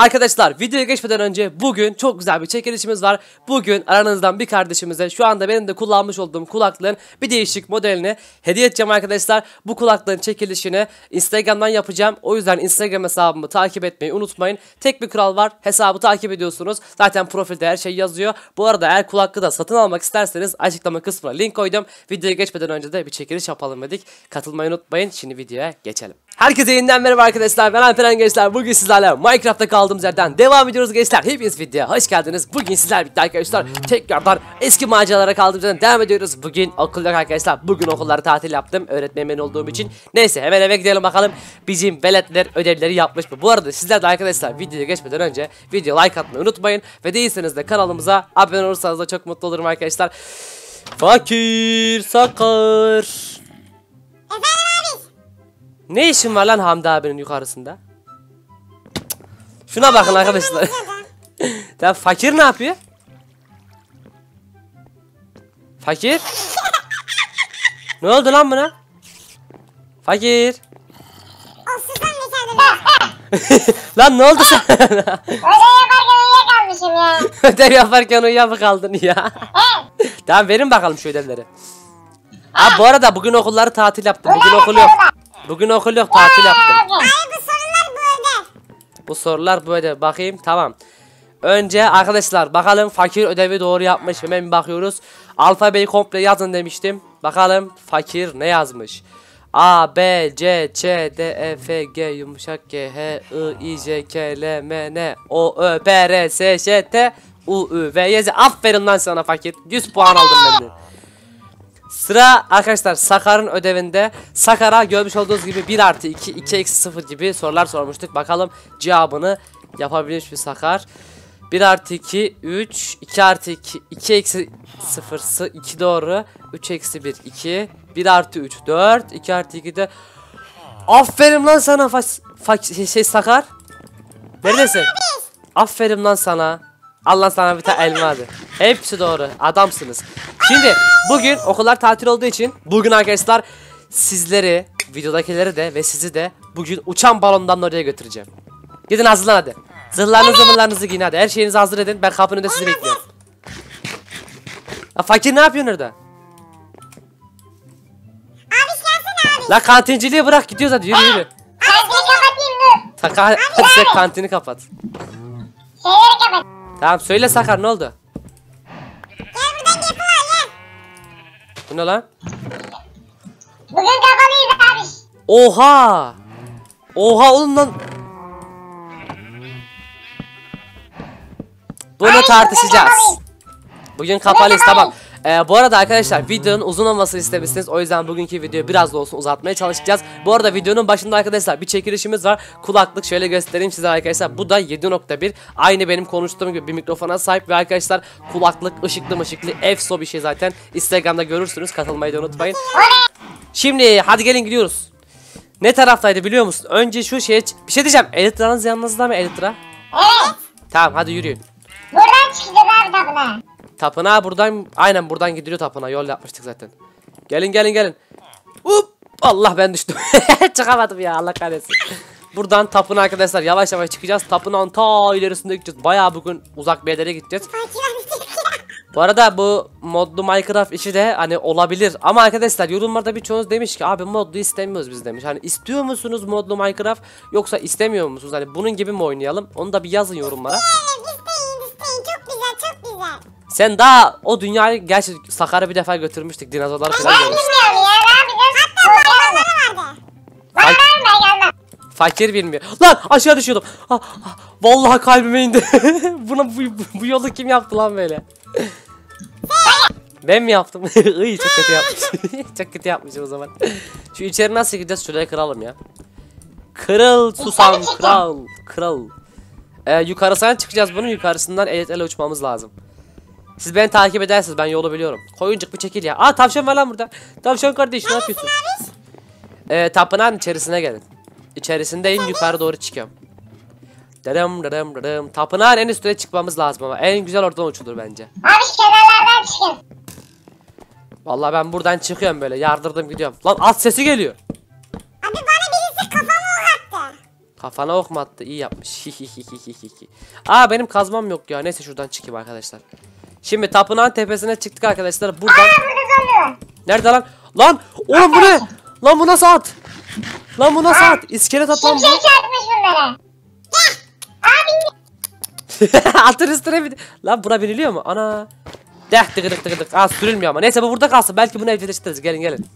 Arkadaşlar videoya geçmeden önce bugün çok güzel bir çekilişimiz var. Bugün aranızdan bir kardeşimize şu anda benim de kullanmış olduğum kulaklığın bir değişik modelini hediye edeceğim arkadaşlar. Bu kulaklığın çekilişini Instagram'dan yapacağım. O yüzden Instagram hesabımı takip etmeyi unutmayın. Tek bir kural var, hesabı takip ediyorsunuz. Zaten profilde her şey yazıyor. Bu arada eğer kulaklığı da satın almak isterseniz açıklama kısmına link koydum. Videoya geçmeden önce de bir çekiliş yapalım dedik. Katılmayı unutmayın. Şimdi videoya geçelim. Herkese yeniden merhaba arkadaşlar, ben Alperen gençler. Bugün sizlerle Minecraft'ta kaldığımız yerden devam ediyoruz gençler. Hepiniz videoya hoş geldiniz. Bugün sizler birlikte arkadaşlar tekrardan eski maceralara kaldığımız yerden devam ediyoruz. Bugün okul yok arkadaşlar, bugün okulları tatil yaptım öğretmen olduğum için. Neyse hemen eve gidelim bakalım bizim veletler ödevleri yapmış mı? Bu arada sizler de arkadaşlar videoya geçmeden önce video like atmayı unutmayın. Ve değilseniz de kanalımıza abone olursanız da çok mutlu olurum arkadaşlar. Fakir Sakar, ne işin var lan Hamdi abinin yukarısında? Şuna bakın arkadaşlar. Lan fakir ne yapıyor? Fakir? Ne oldu lan buna? Fakir. Lan ne oldu sana? Ödev yaparken uyuyakaldın ya. Tamam verin bakalım şu ödevleri. Abi bu arada bugün okulları tatil yaptım. Bugün okul yok. Bugün okul yok, tatil yaptım. Hayır, bu sorular bu ödev. Bu sorular bu ödev. Bakayım, tamam. Önce arkadaşlar bakalım fakir ödevi doğru yapmış. Hemen bir bakıyoruz. Alfabeyi komple yazın demiştim. Bakalım fakir ne yazmış? A, B, C, Ç, D, E, F, G, yumuşak G, H, I, I, J, K, L, M, N, O, Ö, P, R, S, Ş, T, U, Ü, V, Y, Z. Aferin lan sana fakir. 100 puan aldım ben de. Sıra arkadaşlar Sakar'ın ödevinde. Sakar'a görmüş olduğunuz gibi 1+2, 2-0 gibi sorular sormuştuk. Bakalım cevabını yapabilmiş mi Sakar? 1+2, 3, 2+2, 2-0, 2 doğru, 3-1, 2, 1+3, 4, 2+2 de... Aferin lan sana Sakar. Neredesin? Aferin lan sana. Allah sana bir tane elma hadi. Hepsi doğru, adamsınız. Şimdi bugün okullar tatil olduğu için bugün arkadaşlar sizleri, videodakileri de ve sizi de bugün uçan balondan oraya götüreceğim. Gidin hazırlan hadi. Zırhlarınızı mırlarınızı giyin hadi. Her şeyinizi hazır edin. Ben kapının önünde sizi bekliyorum. Ya fakir ne yapıyorsun orada? Abi. La kantinciliği bırak, gidiyoruz hadi yürü yürü. Kantini kapatayım dur. Hadi sen kantini kapat. Şeyleri kapat. Tamam söyle Sakar, ne oldu? Bu ne lan? Bugün kapalıyız abi. Oha! Oha oğlum lan. Bunu abi, tartışacağız. Bugün kapalıyız tamam. Bu arada arkadaşlar videonun uzun olmasını istemişsiniz. O yüzden bugünkü videoyu biraz da olsun uzatmaya çalışacağız. Bu arada videonun başında arkadaşlar bir çekilişimiz var. Kulaklık şöyle göstereyim size arkadaşlar. Bu da 7.1. Aynı benim konuştuğum gibi bir mikrofona sahip. Ve arkadaşlar kulaklık ışıklı mışıklı efso bir şey zaten. Instagram'da görürsünüz, katılmayı da unutmayın. Şimdi hadi gelin gidiyoruz. Ne taraftaydı biliyor musun? Önce şu şeye bir şey diyeceğim. Elytra'nız yanınızda mı, Elytra? Evet. Tamam hadi yürüyün. Buradan çıkacağız abla. Tapınağa buradan, aynen buradan gidiliyor tapınağa, yol yapmıştık zaten. Gelin gelin gelin. Hop! Allah ben düştüm. Çıkamadım ya, Allah kahretsin. Buradan tapınağa arkadaşlar yavaş yavaş çıkacağız. Tapınağın ta ilerisinde gideceğiz. Bayağı bugün uzak bir yere gideceğiz. Bu arada bu modlu Minecraft işi de hani olabilir. Ama arkadaşlar yorumlarda birçoğunuz demiş ki abi modlu istemiyoruz biz demiş. Hani istiyor musunuz modlu Minecraft yoksa istemiyor musunuz? Hani bunun gibi mi oynayalım? Onu da bir yazın yorumlara. Sen daha o dünyayı, gerçi Sakar'ı bir defa götürmüştük, dinozorları falan görmüştük. Ben bilmiyorum ya, ben bilmiyorum. Hatta vardı. Ben fakir bilmiyor. Lan aşağı düşüyordum. Vallahi kalbime indi. bu yolu kim yaptı lan böyle? Ben mi yaptım? Iy, çok kötü yapmışım. Çok kötü yapmışım o zaman. Şu içeri nasıl gideceğiz? Şuraya kıralım ya. Kırıl susam kral. Kral. Yukarısına çıkacağız bunun, yukarısından ele uçmamız lazım. Siz beni takip edersiniz, ben yolu biliyorum. Koyuncuk bir çekil ya. Aa tavşan var lan burada. Tavşan kardeş ne yapıyorsun? Tapınağın içerisine gelin. İçerisindeyim, yukarı doğru çıkıyorum. Dırım dırım dırım. Tapınağın en üstüne çıkmamız lazım ama en güzel oradan uçulur bence. Abi kenarlardan çıkın. Vallahi ben buradan çıkıyorum böyle, yardırdım gidiyorum. Lan at sesi geliyor. Abi bana birisi kafamı uzattı. Kafana ok mu attı? İyi yapmış. Aa benim kazmam yok ya. Neyse şuradan çıkayım arkadaşlar. Şimdi tapınağın tepesine çıktık arkadaşlar. Buradan. Aa, nerede lan? Lan oğlum bu ne? Lan bu nasıl at? Lan bu nasıl at? İskelet at lan bu. Atın üstüne bir... Lan buna biniliyor mu? Ana. Deh tıkıdık tıkıdık. Aa sürülmüyor ama. Neyse bu burada kalsın. Belki bunu evcilleştiririz. Gelin gelin.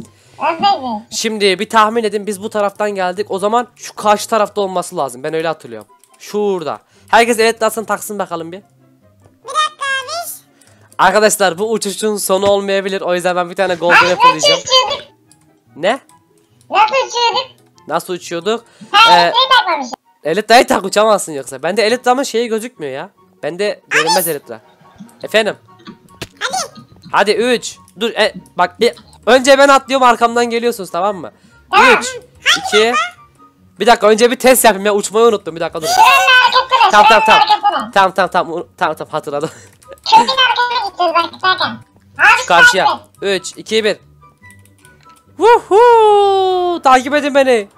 Şimdi bir tahmin edin. Biz bu taraftan geldik. O zaman şu karşı tarafta olması lazım. Ben öyle hatırlıyorum. Şurada. Herkes eletlasını taksın bakalım bir. Bir dakika abi. Arkadaşlar bu uçuşun sonu olmayabilir. O yüzden ben bir tane golden apple yiyeceğim. Ne? Nasıl uçuyorduk? Nasıl uçuyorduk? Hayır takmamışım. Elytra'yı tak uçamazsın yoksa. Bende Elytra'nın şeyi gözükmüyor ya. Bende görünmez Elytra. Efendim? Hadi 3. Dur bak bir. Önce ben atlıyorum arkamdan geliyorsunuz tamam mı? 3 2 Bir dakika önce bir test yapayım ya uçmayı unuttum bir dakika dur. Tamam hatırladım. Karşıya 3 2 1 Vuhuu! Takip edin beni.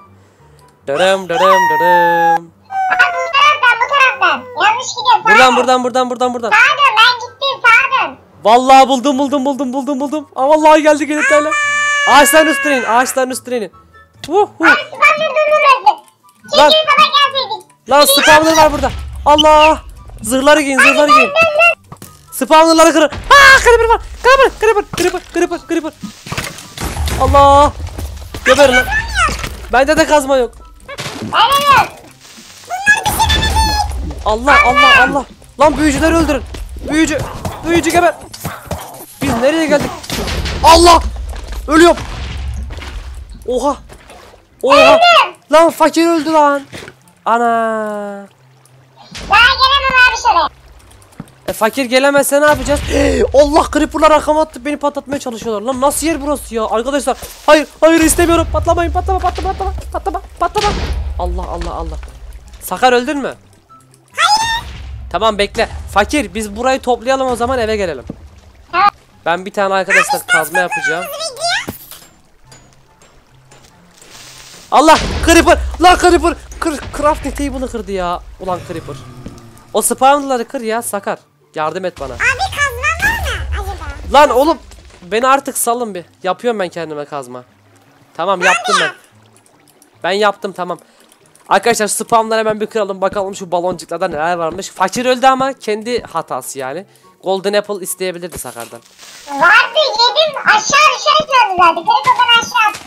Dırım. Bu taraftan. Yanlış gidiyor. Buradan. Sağa dön ben gittim sağa dön. Vallahi buldum. Aa vallahi geldi gelirlerle. Ağaçların üstüne in. Vuhuu! Lan! Lan spawner var burada. Allah! Zırhları giyin. Spawnerları kırın. Aa! Creeper var. Creeper. Allah! Geber lan. Bende de kazma yok. Allah. Lan büyücüleri öldürün. Büyücü geber. Biz nereye geldik? Allah! Ölüyorum. Oha. Lan fakir öldü lan. Ana. Ben gelemem abi şöyle. Fakir gelemezse ne yapacağız? Allah creeper'lar arkama attı beni patlatmaya çalışıyorlar. Lan nasıl yer burası ya? Arkadaşlar hayır istemiyorum. Patlamayın. Allah. Sakar öldün mü? Hayır. Tamam bekle. Fakir biz burayı toplayalım o zaman eve gelelim. Tamam. Ben bir tane arkadaşlar kazma yapacağım. Allah creeper. Lan creeper. Craft neteyi bunu kırdı ya. Ulan creeper. O spawnları kır ya Sakar. Yardım et bana. Abi kazma var mı acaba? Lan oğlum beni artık salın bir. Yapıyorum ben kendime kazma. Tamam yaptım ben. Ben yaptım tamam. Arkadaşlar spamları hemen bir kıralım bakalım şu baloncuklarda neler varmış. Fakir öldü ama kendi hatası yani. Golden apple isteyebilirdi Sakar'dan. Vardı yedim aşağı gördülerdi. Telefondan aşağı attı.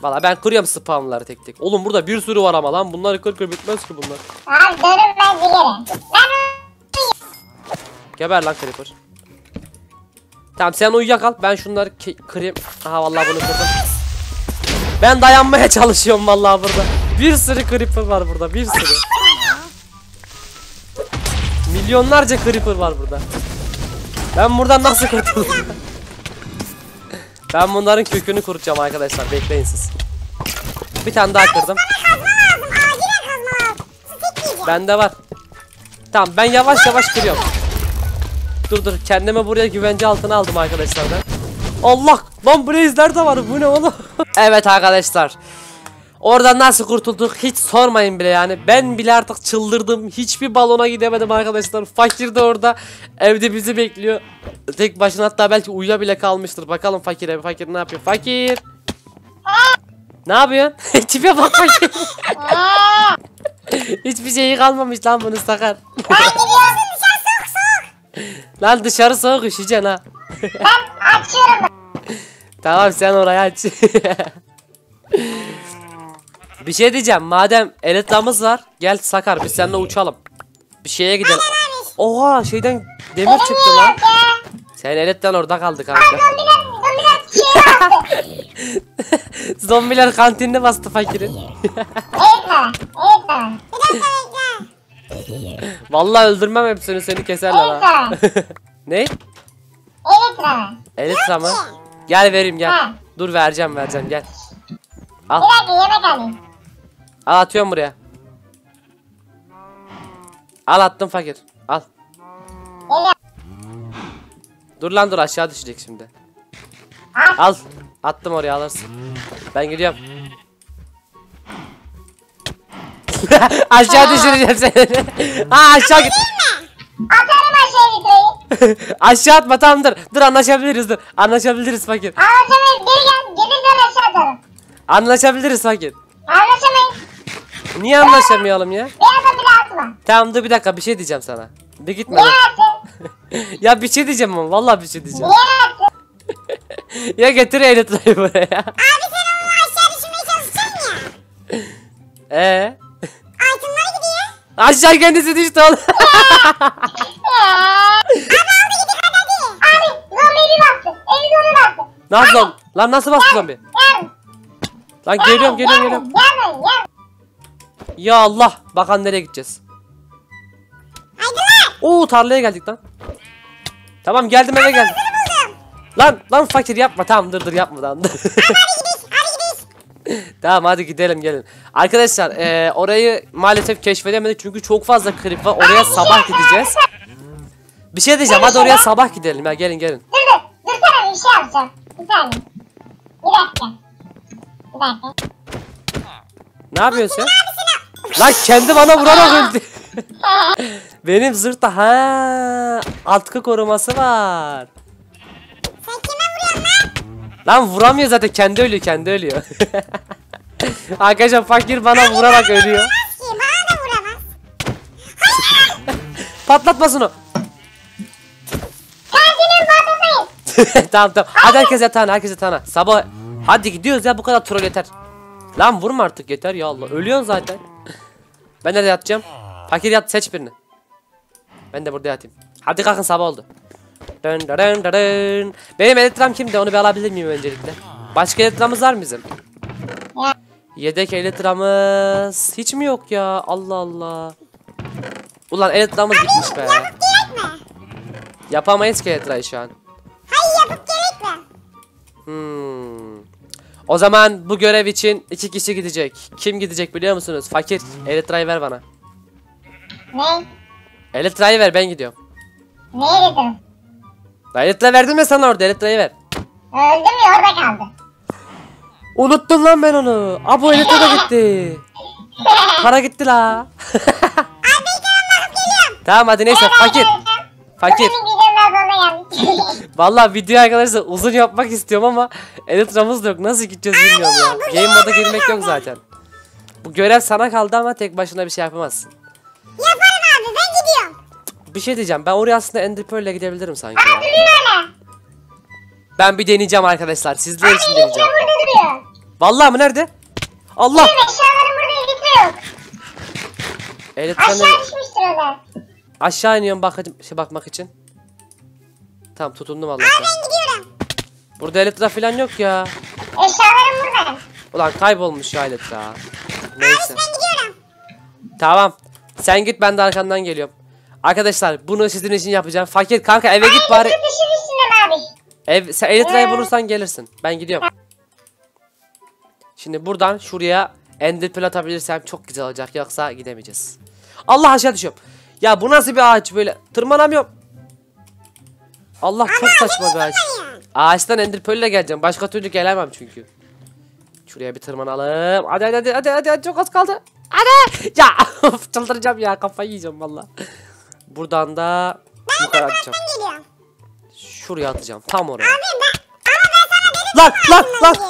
Valla ben kırıyorum spamları tek tek. Oğlum burada bir sürü var ama lan bunları kır bitmez ki bunlar. Abi dönüm ben giderim. Geber lan creeper. Tamam sen uyuyakal. Ben şunları kırayım. Aha vallahi bunu kırdım. Ben dayanmaya çalışıyorum vallahi burada. Bir sürü creeper var burada. Bir sürü. Milyonlarca creeper var burada. Ben buradan nasıl kurtulurum? Ben bunların kökünü kurutacağım arkadaşlar. Bekleyin siz. Bir tane daha kırdım. Bende var. Tamam ben yavaş kırıyorum. Dur kendime buraya güvence altına aldım arkadaşlar ben. Allah lan blaze'ler de var bu ne oğlum. Evet arkadaşlar. Oradan nasıl kurtulduk hiç sormayın bile yani. Ben bile artık çıldırdım. Hiçbir balona gidemedim arkadaşlar. Fakir de orada evde bizi bekliyor. Tek başına hatta belki uyuya bile kalmıştır. Bakalım fakir ne yapıyor? Fakir. Ne yapıyorsun? Tipe bak fakir. Hiçbir şeyi kalmamış lan bunu Sakar. Lan dışarı soğuk üşüyeceksin ha. Ben açıyorum. Tamam sen orayı aç. Bir şey diyeceğim madem eletlamız var gel Sakar biz seninle uçalım. Bir şeye gidelim. Oha şeyden demir çıktı lan. Sen eletten orada kaldı kanka. Zombiler kantinine bastı fakirin. Vallahi öldürmem hepsini seni keserler ha. Ne? Elytra mı? Gel vereyim gel. Ha. Dur vereceğim gel. Al. Bir dakika yemek alayım. Al atıyorum buraya. Al attım fakir. Al. Dur lan dur aşağı düşecek şimdi. Al. Attım oraya alırsın. Ben gidiyorum. Aşağı düşüreceğim seni. Aa aşağı git. Atarım aşağı videoyu. Aşağı atma, tamam dur. Dur anlaşabiliriz dur. Anlaşabiliriz fakir. Anlaşamayız, geri gel. Geri gel aşağı atarım. Anlaşabiliriz fakir. Anlaşamayız. Niye anlaşamayalım ya? Bir adım bile atma. Tamam dur bir dakika, bir şey diyeceğim sana. Bir gitme. Niye atın? Ya bir şey diyeceğim ama vallahi bir şey diyeceğim. Niye atın? Ya getir Elytra'yı buraya. Abi sen onu aşağı düşürmeye çalışacaksın ya. Altınlar gidiyor. Aşağı kendisi düştü oğlum. Abi aldı gidiyor hadi. Abi zombi evi bastı. Evi zombi bastı. Nasıl zombi? Lan nasıl bastı zombi? Lan geliyorum. Ya Allah. Bakalım nereye gideceğiz. Haydiler. Oo tarlaya geldik lan. Tamam geldim, eve geldim. Lan fakir yapma, tamam dur yapma lan. Tamam hadi gidelim gelin. Arkadaşlar orayı maalesef keşfedemedik çünkü çok fazla creep var. Oraya sabah gideceğiz. Bir şey diyeceğim, hadi oraya sabah gidelim ya, gelin. Dur sana bir şey yapacağım. Bir dakika. Ne yapıyorsun? Lan kendi bana vurarak öldü. Benim zırhta atkı koruması var. Lan vuramıyor zaten, kendi ölüyor. Arkadaşlar fakir bana vurarak ölüyor. Bana da vuramaz. Patlatma şunu. Tamam. Hadi herkes yatağına. Sabah. Hadi gidiyoruz ya, bu kadar troll yeter. Lan vurma artık, yeter ya Allah. Ölüyorsun zaten. Ben nerede yatacağım? Fakir yat, seç birini. Ben de burada yatayım. Hadi kalkın, sabah oldu. Benim Elytram kimde, onu bir alabilir miyim öncelikle? Başka Elytramız var mı bizim? Yedek Elytramız hiç mi yok ya? Allah Allah. Ulan Elytramız gitmiş be. Yapıp gerek mi? Yapamayız ki Elytra'yı şu an. Hayır, yapıp gerek mi? O zaman bu görev için 2 kişi gidecek. Kim gidecek biliyor musunuz? Fakir, Elytra'yı ver bana. Ne? Elytra'yı ver, ben gidiyorum. Neye gidiyorum? Elytra verdim ya sana orada, Elytra'yı ver. Öldüm ya, orada kaldı. Unuttum lan ben onu. Aa, bu Elytra da gitti. Para gitti la. Abi geliyorum, geliyorum. Tamam hadi neyse, fakir. Valla video arkadaşlar uzun yapmak istiyorum ama Elytra'mız da yok, nasıl gideceğiz bilmiyorum ya. Game moda girmek yok zaten. Bu görev sana kaldı ama tek başına bir şey yapamazsın. Yaparım abi, ben gidiyorum. Bir şey diyeceğim, ben oraya aslında Ender Pearl'e gidebilirim sanki. Abi öyle. Ben bir deneyeceğim arkadaşlar, sizler için deneyeceğim. Vallahi mı, nerede? Allah. Eşyalarım burada, Elytra yok. Aşağı düşmüştür öyle. Aşağı iniyorum bakmak için. Tamam tutundum Allah'ım. Abi ben gidiyorum. Burada Elytra falan yok ya. Eşyalarım burada. Ulan kaybolmuş ya Elytra. Neyse. Abi ben gidiyorum. Tamam. Sen git, ben de arkandan geliyorum. Arkadaşlar bunu sizin için yapacağım. Fakir kanka eve git bari. Sen Elytra'yı bulursan gelirsin. Ben gidiyorum. Şimdi buradan şuraya Ender Pearl atabilirsem çok güzel olacak. Yoksa gidemeyeceğiz. Allah, aşağı düşüyorum. Ya bu nasıl bir ağaç böyle? Tırmanamıyorum. Allah, çok saçma bir ağaç. Ağaçtan Ender Pearl'le geleceğim. Başka türlü gelemem çünkü. Şuraya bir tırmanalım. Hadi çok az kaldı. Hadi. Ya çıldıracağım ya, kafayı yiyeceğim valla. Buradan da yukarı atacağım. Şuraya atacağım, tam oraya.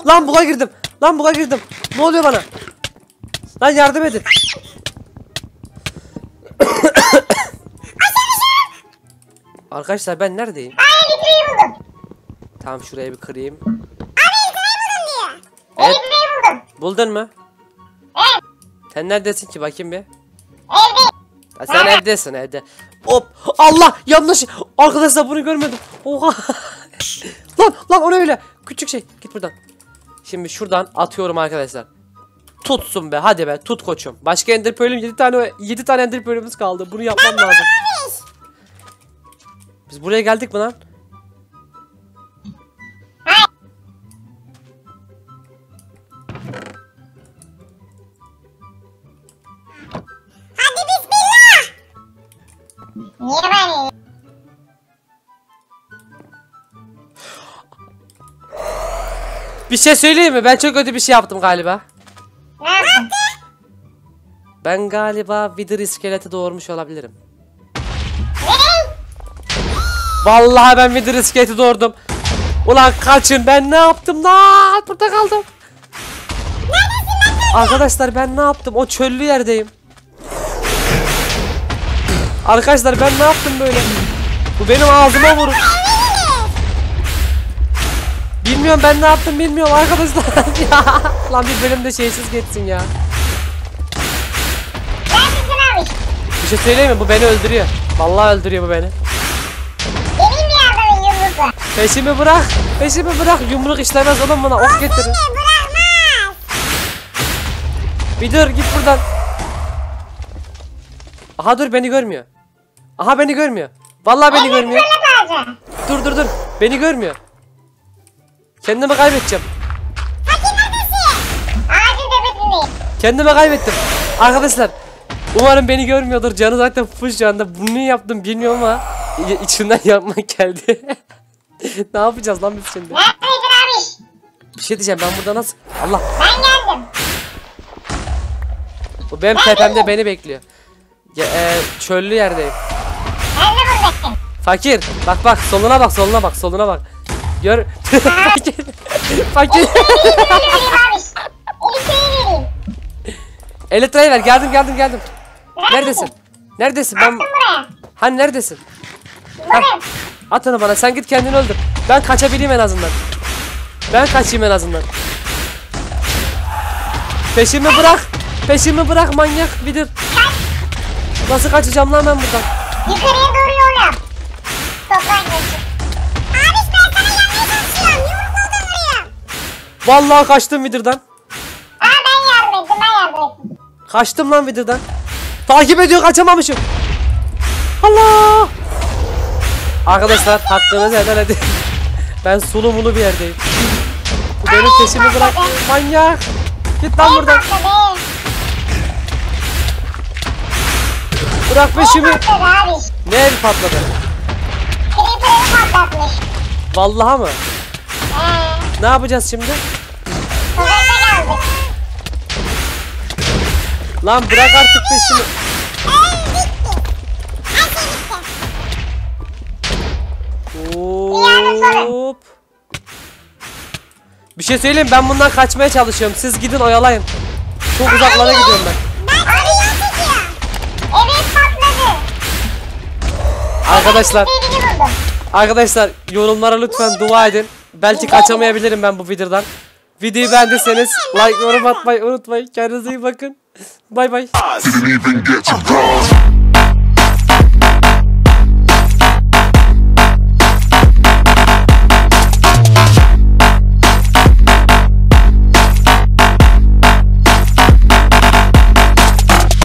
Lan buğa girdim. Ne oluyor bana? Lan yardım edin. Arkadaşlar ben neredeyim? Tamam, şuraya bir kırayım. Evet. Buldun mu? Sen neredesin ki bakayım bir? Sen evdesin. Hop. Allah, yanlış. Arkadaşlar bunu görmedim. Oha. Lan o ne öyle? Küçük şey. Git buradan. Şimdi şuradan atıyorum arkadaşlar. Tutsun be. Hadi be. Tut koçum. Başka Ender Pearl'üm 7 tane Ender Pearl'ümüz kaldı. Bunu yapmam lazım. Biz buraya geldik mi lan? Bir şey söyleyeyim mi? Ben çok kötü bir şey yaptım galiba. Ne yaptın? Ben galiba wither iskelete doğurmuş olabilirim. Vallahi ben wither iskeleti doğurdum. Ulan kaçın, ben ne yaptım lan? Burada kaldım. Arkadaşlar ben ne yaptım? O çöllü yerdeyim. Arkadaşlar ben ne yaptım böyle? Bu benim ağzıma vurur. Bilmiyorum ben ne yaptım, bilmiyorum arkadaşlar. Ya. Lan bir bölüm de şeysiz geçsin ya. Bir şey söyleyeyim mi? Bu beni öldürüyor. Vallahi öldürüyor bu beni. Peşimi bırak, peşimi bırak. Yumruk işlemez oğlum buna, ok getirin. Bir dur, git buradan. Aha dur, beni görmüyor. Aha beni görmüyor. Vallahi beni görmüyor. Dur dur dur, beni görmüyor. Kendimi kaybedeceğim. Kendimi kaybettim. Arkadaşlar umarım beni görmüyordur. Canı zaten fış şu anda. Bunu yaptım bilmiyorum ama içimden yapmak geldi. Ne yapacağız lan biz şimdi? Ne yapıyorsun abi? Bir şey diyeceğim, ben burada nasıl? Allah. Ben geldim. Bu benim tepemde beni bekliyor. Ya, çöllü yerdeyim. Ben de buradayım. Fakir, bak bak, soluna bak, soluna bak, soluna bak. Gör. Fakir. Fakir. Elytra'yı ver. Geldim, geldim, geldim. Neredesin? Neredesin? Ben. Hani neredesin? Ha. At onu bana, sen git kendini öldür. Ben kaçabileyim en azından. Ben kaçayım en azından. Peşimi bırak. Peşimi bırak manyak bilir. Nasıl kaçacağım lan ben buradan? Yukarıya doğru yola. Toprak geçin. Abi ben sana yanmaya kaçıyorum. Yumrukla da vuruyorum. Vallahi kaçtım Wither'dan. Aa ben yardım ettim, ben yardım ettim. Kaçtım lan Wither'dan. Takip ediyor, kaçamamışım. Allah. Arkadaşlar hakkınızı helal edin. Ben sulu mulu bir yerdeyim. Bu benim peşimi bırak. Manyak. Git lan buradan. Bırak peşimi. Ne el patladı? Creeper'ı patlatmış. Vallahi mı? Ne yapacağız şimdi? Lan bırak artık peşimi. Hop. Bir şey söyleyeyim, ben bundan kaçmaya çalışıyorum. Siz gidin oyalayın. Çok uzaklara gidiyorum ben. Evet patladı. Arkadaşlar. Arkadaşlar yorumlara lütfen dua edin. Belki kaçamayabilirim ben bu Wither'dan. Videoyu beğendiyseniz like, yorum atmayı unutmayın. Kendinize iyi bakın. Bay bay.